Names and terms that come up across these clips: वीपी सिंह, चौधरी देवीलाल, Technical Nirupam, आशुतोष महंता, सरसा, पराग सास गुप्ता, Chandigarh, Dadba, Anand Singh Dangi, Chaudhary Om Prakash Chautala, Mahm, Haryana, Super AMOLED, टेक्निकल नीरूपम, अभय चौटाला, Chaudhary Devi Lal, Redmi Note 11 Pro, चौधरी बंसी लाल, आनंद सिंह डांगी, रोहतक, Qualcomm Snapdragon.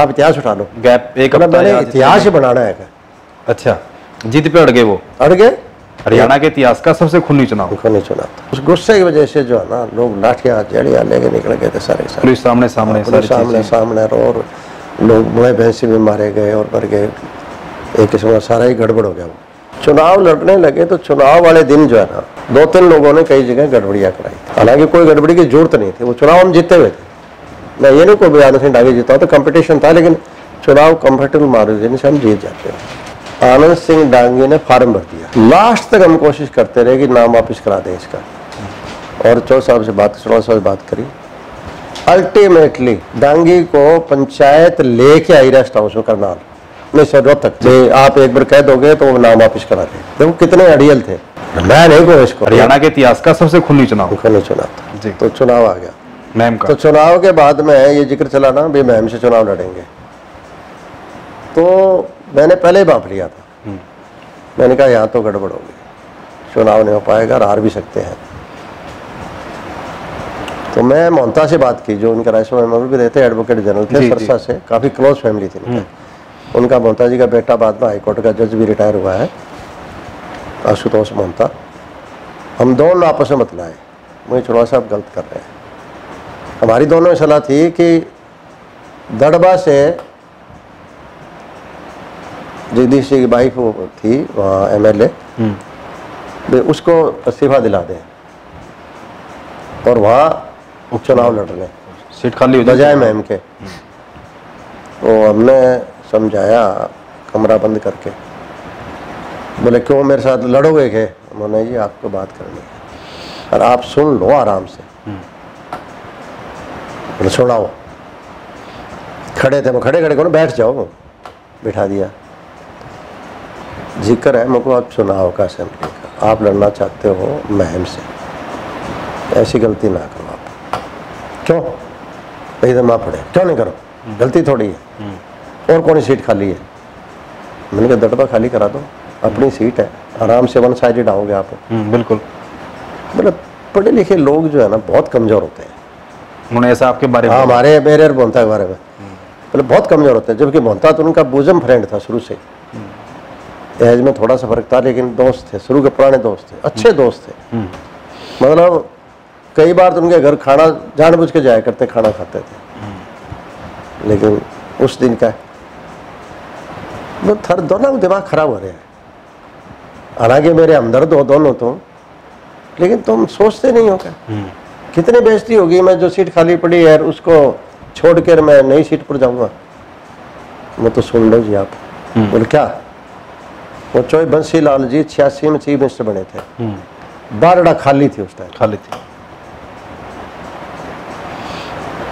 आप इतिहास उठा लो, गैप एक हफ्ता मैंने इतिहास बनाना है। अच्छा, जीत पे अड़ गए, वो अड़ गए। हरियाणा के इतिहास का सबसे खूनी चुनाव, खूनी चुनाव। उस गुस्से की वजह से जो है ना, लोग लाठियाँ जड़ियाँ लेके निकल गए थे सारे सारे, सामने सामने सामने सामने, और लोग बड़े भैंसी में मारे गए और मर गए। एक किस्म का सारा ही गड़बड़ हो गया। चुनाव लड़ने लगे तो चुनाव वाले दिन जो है ना, 2-3 लोगों ने कई जगह गड़बड़ियाँ कराई। हालांकि कोई गड़बड़ी की जरूरत नहीं थी, वो चुनाव हम जीते हुए थे। मैं ये नहीं कोई आनंद सिंह डांगी जीता तो कंपटीशन था, लेकिन चुनाव कंफर्टेबल मार्जिन से हम जीत जाते हैं। आनंद सिंह डांगी ने फार्म भर दिया, लास्ट तक हम कोशिश करते रहे कि नाम वापस करा दें इसका, और चौधरी साहब से बात करी। अल्टीमेटली डांगी को पंचायत लेके आई रेस्ट हाउस में करना नहीं सर, तक आप एक बार कह दोगे तो नाम वापस करा दें। देखो कितने अड़ियल थे। मैं नहीं कहूँ इसको, हरियाणा के इतिहास का सबसे खूनी चुनाव, खूनी चुनाव जी। तो चुनाव आ गया मैम का। तो चुनाव के बाद में ये जिक्र चला ना भी मैम से चुनाव लड़ेंगे, तो मैंने पहले ही भाप लिया था। मैंने कहा यहाँ तो गड़बड़ होगी, चुनाव नहीं हो पाएगा, हार भी सकते हैं। तो मैं महंता से बात की, जो उनके राइस मेमोर भी रहते, एडवोकेट जनरल थे सरसा से, काफ़ी क्लोज फैमिली थी। उनका महंता जी का बेटा बाद में हाईकोर्ट का जज भी रिटायर हुआ है, आशुतोष महंता। हम दोनों आपस में बतलाए, मुझे चुनाव साहब गलत कर रहे हैं। हमारी दोनों में सलाह थी कि दड़बा से जगदीश जी की वाइफ थी वहाँ MLA, उसको इस्तीफा दिला दें और वहाँ उपचुनाव लड़ लें, सीट खाली बजाय मैम के। तो हमने समझाया कमरा बंद करके। बोले क्यों मेरे साथ लड़ोगे के? उन्होंने जी आपको बात करनी है और आप सुन लो आराम से, सुनाओ। खड़े थे, मैं खड़े कौन बैठ जाओ, बिठा दिया। जिक्र है मुझको आप चुनाव का, असेंबली का, आप लड़ना चाहते हो महम से, ऐसी गलती ना करो आप। क्यों भाई दमा पड़े, क्यों नहीं करो, गलती थोड़ी है, और कौन सीट खाली है? मैंने कहा दड़बा खाली करा दो, अपनी सीट है, आराम से वन साइडेड आओगे आप। बिल्कुल, मतलब पढ़े लिखे लोग जो है ना बहुत कमज़ोर होते हैं। उन्होंने ऐसा आपके बारे में? हमारे मेरे मोहनता के बारे में मतलब बहुत कमज़ोर होते हैं, जबकि मोहनता तो उनका बूजम फ्रेंड था शुरू से। एज में थोड़ा सा फर्क था, लेकिन दोस्त थे शुरू के, पुराने दोस्त थे, अच्छे दोस्त थे। मतलब कई बार तो उनके घर खाना जानबूझ के जाया करते, खाना खाते थे। लेकिन उस दिन का थर दोनों दिमाग खराब हो रहे हैं। हालांकि मेरे हमदर्द हो दोनों तुम, लेकिन तुम सोचते नहीं हो क्या कितनी बेइज्जती होगी, मैं जो सीट खाली पड़ी है उसको छोड़कर मैं नई सीट पर जाऊंगा। मैं तो सुन लो जी आप। बोले क्या? वो चौधरी बंसी लाल जी 86 में चीफ मिनिस्टर बने थे, बारडा खाली थी उस टाइम, खाली थी।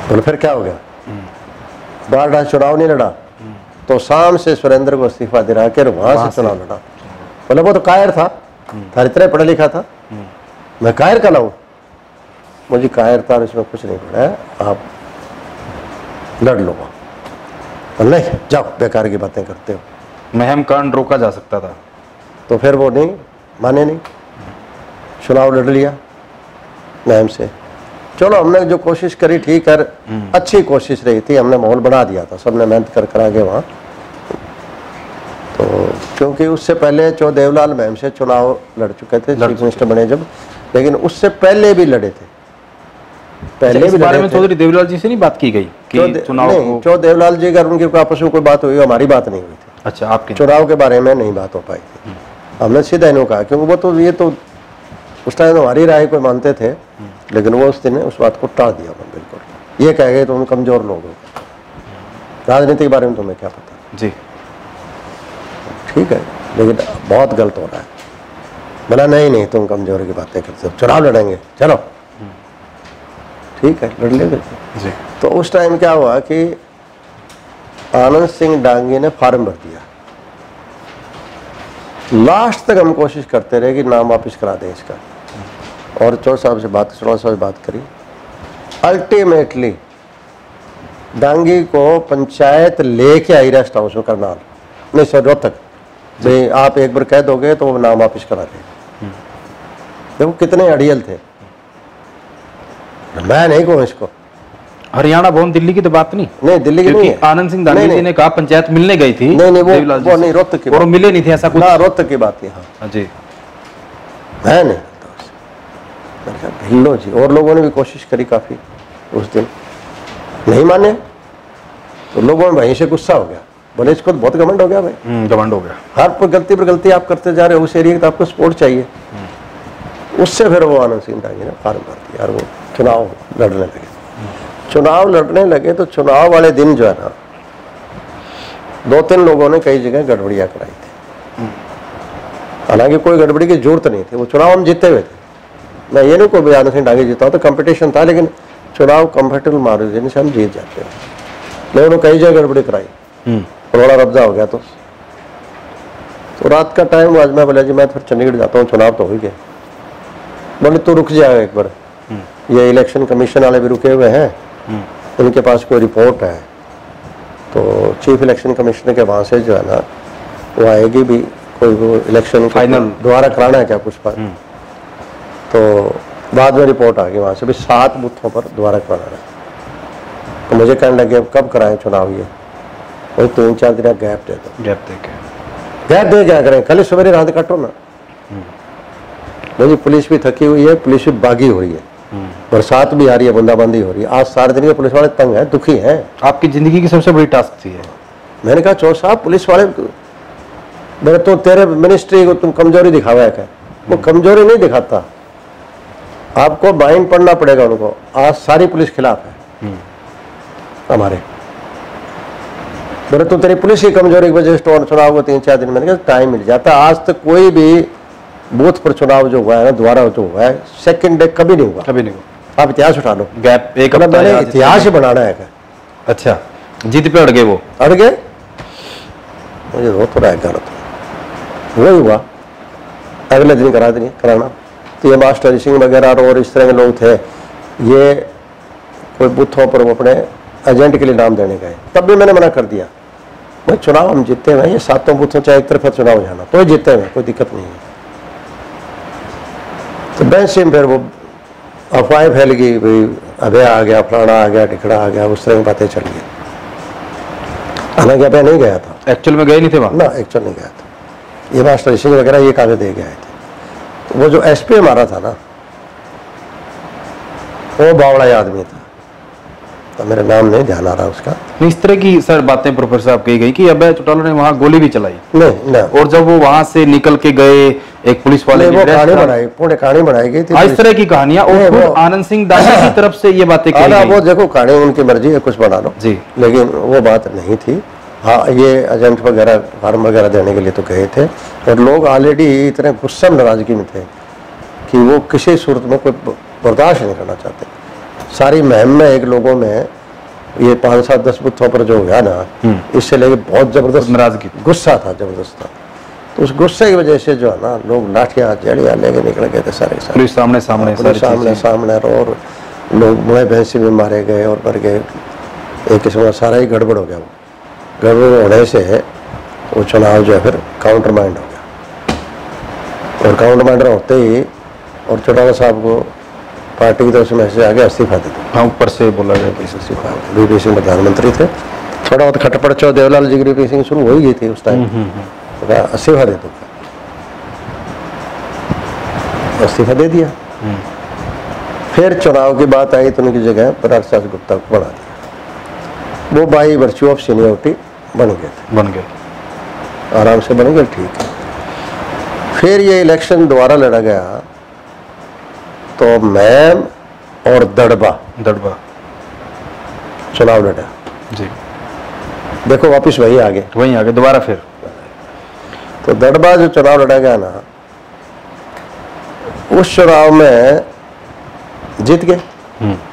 बोले फिर क्या हो गया? बारडा चुनाव नहीं लड़ा, तो शाम से सुरेंद्र को इस्तीफा दिला कर वहाँ से चुनाव लड़ा। बोले वो तो कायर था, इतना पढ़ा लिखा था। मैं कायर का लाऊं, मुझे कायर था इसमें कुछ नहीं पड़ा है, आप लड़ लो। नहीं जाओ, बेकार की बातें करते हो। महम कांड रोका जा सकता था, तो फिर वो नहीं माने, नहीं चुनाव लड़ लिया महम से। चलो हमने जो कोशिश करी ठीक है, अच्छी कोशिश रही थी, हमने माहौल बना दिया था, सबने मेहनत कर आगे वहाँ। तो क्योंकि उससे पहले चौधरी देवीलाल मैम से चुनाव लड़ चुके थे, चीफ मिनिस्टर बने जब, लेकिन उससे पहले भी लड़े थे, पहले भी लड़े थे। चौधरी देवीलाल जी से नहीं बात की गई कि चुनाव? चौधरी देवीलाल जी अगर उनके आपस में कोई बात हुई, हमारी बात नहीं हुई थी। अच्छा, आपके चुनाव के बारे में नहीं बात हो पाई थी। हमने सीधा इन्हों कहा, क्योंकि वो तो ये तो उस टाइम हमारी राय को मानते थे, लेकिन वो उस दिन उस बात को टाल दिया। मैं बिल्कुल ये कह गए तुम कमज़ोर लोग हो, राजनीति के बारे में तुम्हें क्या पता जी, ठीक है, लेकिन बहुत गलत हो रहा है। बोला नहीं नहीं तुम कमज़ोर की बातें करते हो, चुनाव लड़ेंगे, चलो ठीक है लड़ लेंगे जी। तो उस टाइम क्या हुआ कि आनंद सिंह डांगी ने फार्म भर दिया, लास्ट तक हम कोशिश करते रहे कि नाम वापस करा दें इसका, और चौधरी साहब से बात करी। अल्टीमेटली डांगी को पंचायत लेके आई रेस्ट हाउस में करनाल, नहीं सर रोहतक भाई, आप एक बार कह दोगे तो नाम वापस करा दें। देखो कितने अड़ियल थे। मैं नहीं कहूँ इसको, हरियाणा भवन दिल्ली की तो बात नहीं, नहीं दिल्ली की नहीं। आनंद सिंह दांगी जी ने कहा पंचायत मिलने गई थी, नहीं वो नहीं, रोहतक की और मिले नहीं थे ऐसा कुछ, रोहतक की बात जी है नहीं। भिल्लो जी और लोगों ने भी कोशिश करी काफी, उस दिन नहीं माने तो लोगों में भाई से गुस्सा हो गया, बोले इसको तो बहुत घमंड हो गया भाई, घमंड हो गया, हर पर गलती आप करते जा रहे हो, उस एरिया का आपको सपोर्ट चाहिए। उससे फिर वो आनंद सिंह डांगी ने फार्म भर दिया और वो चुनाव लड़ने लगे। चुनाव लड़ने लगे तो चुनाव वाले दिन जो है ना, 2-3 लोगों ने कई जगह गड़बड़ियाँ कराई थी, हालांकि कोई गड़बड़ी की जरूरत नहीं थी, वो चुनाव हम जीते हुए थे। मैं ये नहीं कोई भी आनंद सिंह डांगी जीता तो कंपटीशन था, लेकिन चुनाव कंफर्टेबल मार्जिन से हम जीत जाते हैं, लेकिन उन्होंने कई जगह गड़बड़ी कराई, रोड़ा रब्जा हो गया। तो रात का टाइम आज मैं बोला जी मैं फिर चंडीगढ़ जाता हूँ, चुनाव तो हो ही गया। बोले तो रुक जाएगा एक बार, ये इलेक्शन कमीशन वाले भी रुके हुए हैं, उनके पास कोई रिपोर्ट है तो चीफ इलेक्शन कमिश्नर के वहाँ से जो है ना वो आएगी भी, कोई वो इलेक्शन फाइनल दोबारा कराना है क्या कुछ पर, तो बाद में रिपोर्ट आ गई वहाँ से भी 7 बूथों पर दोबारा कराना है। तो मुझे कहने लगे कब कराएं चुनाव, ये वही 3-4 दिन गैप दे दो, गैप दे क्या करें, कल सवेरे रात काटो ना। मुझे पुलिस भी थकी हुई है, पुलिस भी बागी हो रही है, बरसात भी आ रही है, बूंदाबांदी हो रही है, आज सारे दिन के पुलिस वाले तंग हैं, दुखी हैं। आपकी जिंदगी की सबसे बड़ी टास्क थी है। मैंने कहा चोर साहब पुलिस वाले, मैंने तो तेरे मिनिस्ट्री को तुम कमजोरी दिखावा है, वो कमजोरी नहीं दिखाता, आपको माइंड पढ़ना पड़ेगा उनको। आज सारी पुलिस खिलाफ है हमारे, मैंने तो तेरी पुलिस की कमजोरी की वजह से चुनाव को 3-4 दिन, मैंने कहा टाइम मिल जाता। आज तक कोई भी बूथ पर चुनाव जो हुआ है ना दोबारा जो हुआ है सेकंड डे कभी नहीं हुआ, कभी नहीं हुआ। आप इतिहास उठा लो, गैप एक हफ्ता है, इतिहास बनाना है। अच्छा जीत पे अड़ गए, वो अड़ गए, मुझे वो थोड़ा है गलत वही हुआ, अगले दिन करा देंगे कराना। तो ये मास्टर सिंह वगैरह और इस तरह के लोग थे, ये कोई बूथों पर वो अपने एजेंट के लिए नाम देने गए, तब भी मैंने मना कर दिया। भाई चुनाव हम जीते हुए, ये 7 बूथों चाहे एक तरफा चुनाव जाना तो जीते हुए, कोई दिक्कत नहीं है। तो बैंसिम फिर वो अफवाहें फैल गई, भाई अभय आ गया, फलाना आ गया, टिकड़ा आ गया, उस तरह की बातें चल गई। हालांकि अभय नहीं गया था, एक्चुअल में गए नहीं थे वहाँ ना, एक्चुअल नहीं गया था, ये मास्टर सिंह वगैरह ये कागज दे के आए थे। तो वो जो एसपी हमारा था ना वो बावड़ा आदमी था, तो मेरा नाम नहीं ध्यान आ रहा उसका। नहीं इस तरह की सर बातें प्रोफेसर साहब कही गई कि अभय चौटाला ने वहाँ गोली भी चलाई, नहीं नहीं, और जब वो वहाँ से निकल के गए एक पुलिस वाले ने कहानी बनाई गई थी, इस तरह की कहानियां। और आनंद सिंह दांगी की तरफ से ये बातें कही गई, वो देखो कहानी उनकी मर्जी है कुछ बना लो जी, लेकिन वो बात नहीं थी। हाँ ये एजेंट वगैरह फार्म वगैरह देने के लिए तो गए थे, और लोग ऑलरेडी इतने गुस्सा नाराजगी में थे कि वो किसी सूरत में कोई बर्दाश्त नहीं करना चाहते। सारी महम में एक लोगों में ये 5-7-10 बूथों पर जो हुआ ना, इससे लेके बहुत जबरदस्त नाराजगी, गुस्सा था, जबरदस्त था। तो उस गुस्से की वजह से जो है ना लोग लाठियाँ जड़ियाँ लेके निकल गए थे सारे, पुलिस सामने सामने, पुलिस सामने सामने, और लोग मुँह भैंसी में मारे गए और मर गए, एक किस्म का सारा ही गड़बड़ हो गया। वो गड़बड़ होने से वो चुनाव जो है फिर काउंटर माइंड हो गया, और काउंटर माइंडर होते ही और चौटाला साहब को पार्टी की तरफ से मैसेज आगे इस्तीफा दे दो। हाँ ऊपर से बोला गया कि इस्तीफा। वीपी सिंह प्रधानमंत्री थे, थोड़ा बहुत खटपट चौ देवलाल जी वीपी सिंह शुरू हो ही गई थी उस टाइम, इस्तीफा दे दो, इस्तीफा दे दिया। फिर चुनाव की बात आई तो उनकी जगह पराग सास गुप्ता को बढ़ा दिया, वो बाई वर्च्यू ऑफ सीनियरिटी बन गए थे, बन गए आराम से बन गए, ठीक है। फिर ये इलेक्शन दोबारा लड़ा गया तो मैम और दड़बा चुनाव लड़ा जी, देखो वापस वहीं आ गए दोबारा फिर। तो दड़बा जो चुनाव लड़ा गया ना, उस चुनाव में जीत गए।